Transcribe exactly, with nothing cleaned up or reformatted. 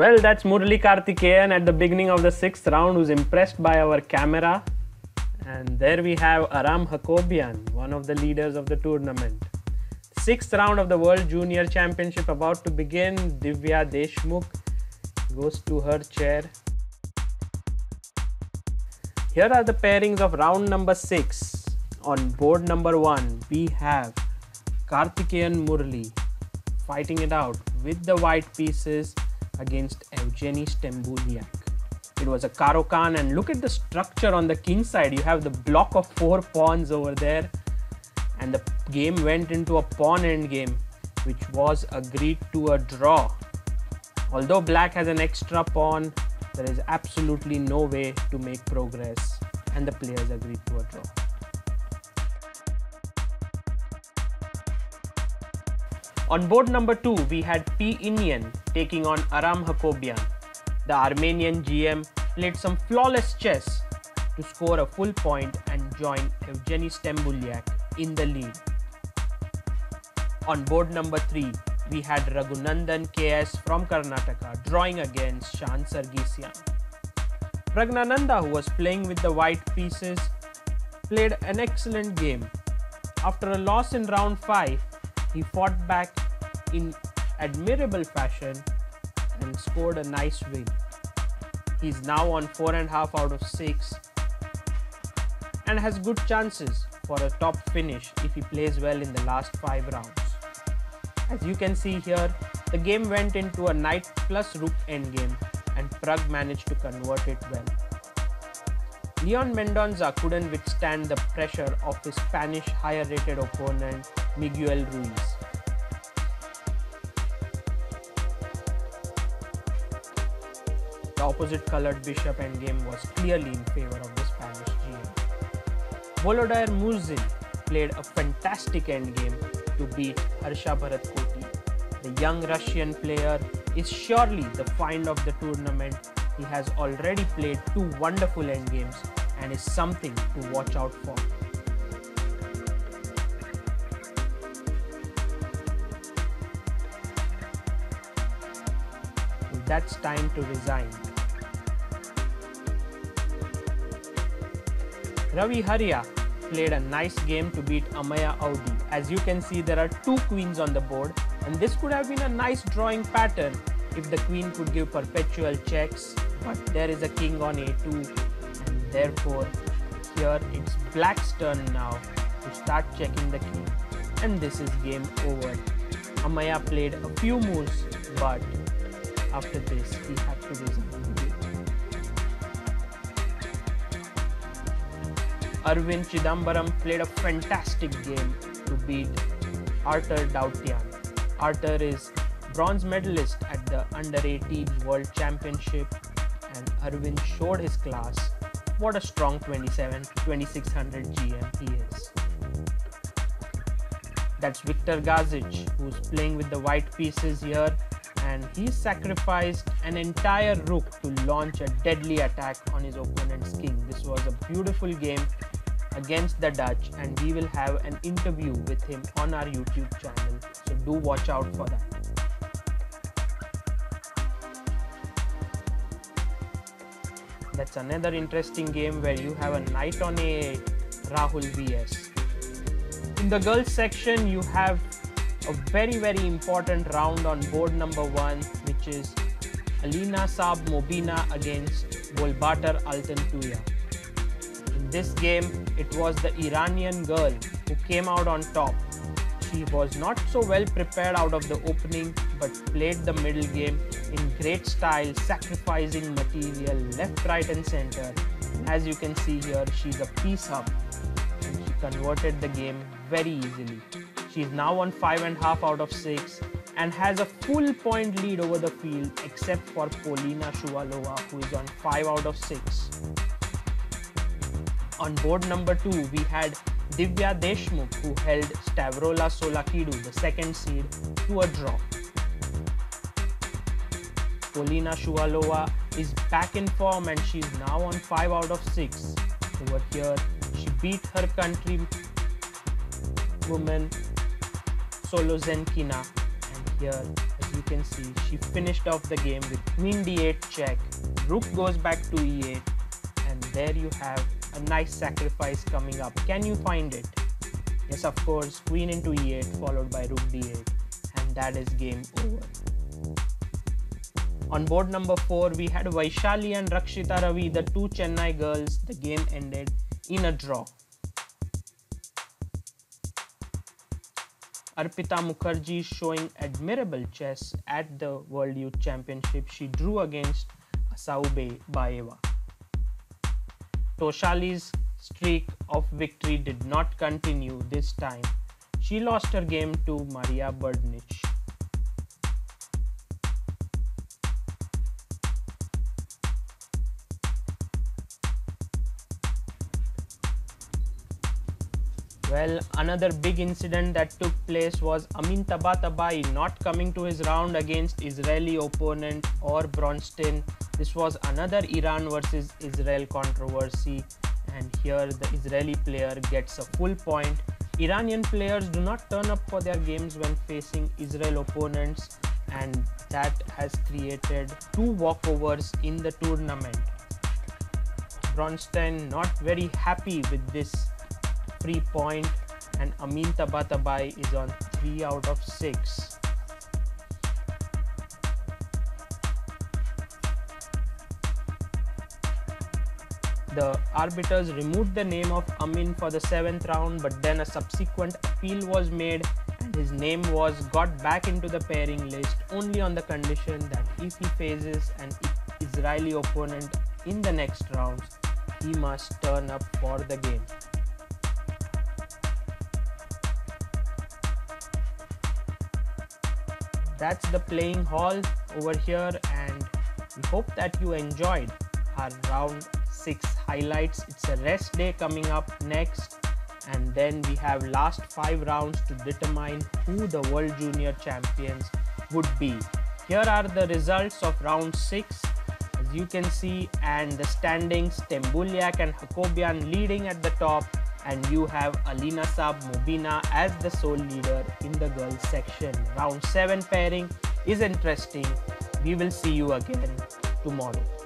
Well, that's Murali Karthikeyan at the beginning of the sixth round, who's impressed by our camera. And there we have Aram Hakobyan, one of the leaders of the tournament. Sixth round of the World Junior Championship about to begin. Divya Deshmukh goes to her chair. Here are the pairings of round number six. On board number one, we have Karthikeyan Murali fighting it out with the white pieces against Evgeny Shtembuliak. It was a Karo Khan, and look at the structure on the king side. You have the block of four pawns over there, and the game went into a pawn endgame, which was agreed to a draw. Although black has an extra pawn, there is absolutely no way to make progress, and the players agreed to a draw. On board number two, we had P. Indian taking on Aram Hakobyan. The Armenian G M played some flawless chess to score a full point and join Evgeny Shtembuliak in the lead. On board number three, we had Ragunandan K S from Karnataka drawing against Shan Sargisyan. Praggnanandhaa, who was playing with the white pieces, played an excellent game. After a loss in round five, he fought back in admirable fashion and scored a nice win. He's now on four and a half out of six and has good chances for a top finish if he plays well in the last five rounds. As you can see here, the game went into a knight plus rook endgame, and Prag managed to convert it well. Leon Mendoza couldn't withstand the pressure of his Spanish higher rated opponent Miguel Ruiz. The opposite colored bishop endgame was clearly in favor of the Spanish G M. Volodya Murzin played a fantastic endgame to beat Harsha Bharat Koti. The young Russian player is surely the find of the tournament. He has already played two wonderful endgames and is something to watch out for. That's time to resign. Ravi Haria played a nice game to beat Amaya Audi. As you can see, there are two queens on the board, and this could have been a nice drawing pattern if the queen could give perpetual checks, but there is a king on A two, and therefore here it's black's turn now to start checking the king, and this is game over. Amaya played a few moves, but after this, he had to resign. Arvind Chidambaram played a fantastic game to beat Arthur Dautian. Arthur is bronze medalist at the under eighteen World Championship, and Arvind showed his class. What a strong twenty-seven to twenty-six hundred G M he is. That's Viktor Gazic, who's playing with the white pieces here, and he sacrificed an entire rook to launch a deadly attack on his opponent's king. This was a beautiful game against the Dutch, and we will have an interview with him on our YouTube channel, so do watch out for that. That's another interesting game where you have a knight on A eight, Rahul B S. In the girls section, you have a very very important round on board number one, which is Alinasab Mobina against Bolbatar Altantuya. In this game, it was the Iranian girl who came out on top. She was not so well prepared out of the opening, but played the middle game in great style, sacrificing material left, right and center. As you can see here, she's a piece up, and she converted the game very easily. She is now on five and a half out of six and has a full point lead over the field, except for Polina Shuvalova, who is on five out of six. On board number two, we had Divya Deshmukh, who held Stavrola Solakidu, the second seed, to a draw. Polina Shuvalova is back in form, and she is now on five out of six. Over here, she beat her country woman Solozhenkina, and here the you can see she finished off the game with queen d eight check, rook goes back to e eight, and there you have a nice sacrifice coming up. Can you find it? Yes, of course, queen into e eight followed by rook d eight, and that is game over. On board number four, we had Vaishali and Rakshita Ravi, the two Chennai girls. The game ended in a draw. Arpita Mukherjee showing admirable chess at the World Youth Championship. She drew against Saube Bayeva. Toshali's streak of victory did not continue this time. She lost her game to Maria Birdnich. Well, another big incident that took place was Amin Tabatabaei not coming to his round against Israeli opponent Or Bronstein. This was another Iran versus Israel controversy, and here the Israeli player gets a full point. Iranian players do not turn up for their games when facing Israel opponents, and that has created two walkovers in the tournament. Bronstein not very happy with this free point, and Amin Tabatabaei is on three out of six. The arbiters removed the name of Amin for the seventh round, but then a subsequent appeal was made and his name was got back into the pairing list only on the condition that if he faces an Israeli opponent in the next round, he must turn up for the game. That's the playing hall over here, and we hope that you enjoyed our round six highlights. It's a rest day coming up next, and then we have last five rounds to determine who the World Junior Champions would be. Here are the results of round six, as you can see, and the standings: Shtembuliak and Hakobyan leading at the top, and you have Alinasab Mobina as the sole leader in the girls section. Round seven pairing is interesting. We will see you again tomorrow.